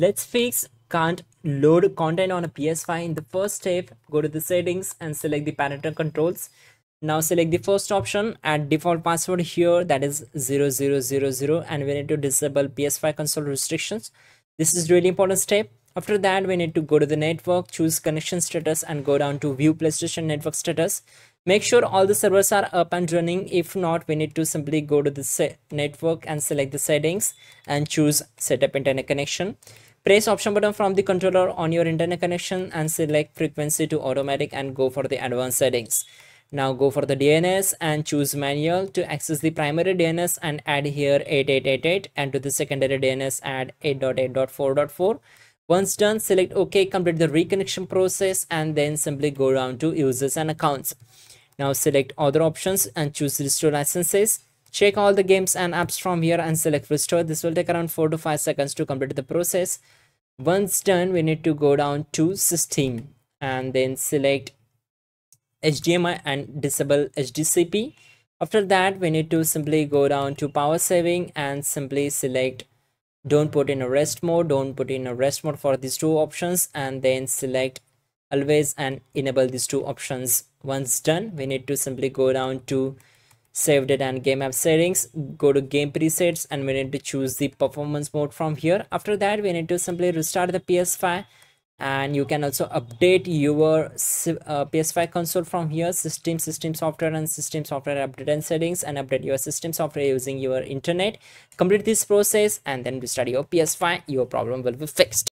Let's fix can't load content on a PS5. In the first step, go to the settings and select the parental controls. Now select the first option, add default password here, that is 0000, and we need to disable PS5 console restrictions. This is really important step. After that, we need to go to the network, choose connection status and go down to view PlayStation network status. Make sure all the servers are up and running. If not, we need to simply go to the network and select the settings and choose setup internet connection. Press option button from the controller on your internet connection and select frequency to automatic and go for the advanced settings. Now go for the DNS and choose manual. To access the primary DNS and add here 8888, and to the secondary DNS add 8.8.4.4. Once done, select OK, complete the reconnection process and then simply go down to users and accounts. Now select other options and choose restore licenses. Check all the games and apps from here and select restore. This will take around 4 to 5 seconds to complete the process. Once done, we need to go down to system and then select HDMI and disable HDCP. After that, we need to simply go down to power saving and simply select don't put in a rest mode, for these two options, and then select always and enable these two options. Once done, we need to simply go down to save data and game app settings, go to game presets, and we need to choose the performance mode from here. After that, we need to simply restart the PS5. And you can also update your PS5 console from here, system software and system software update and settings, and update your system software using your internet. Complete this process and then restart your PS5. Your problem will be fixed.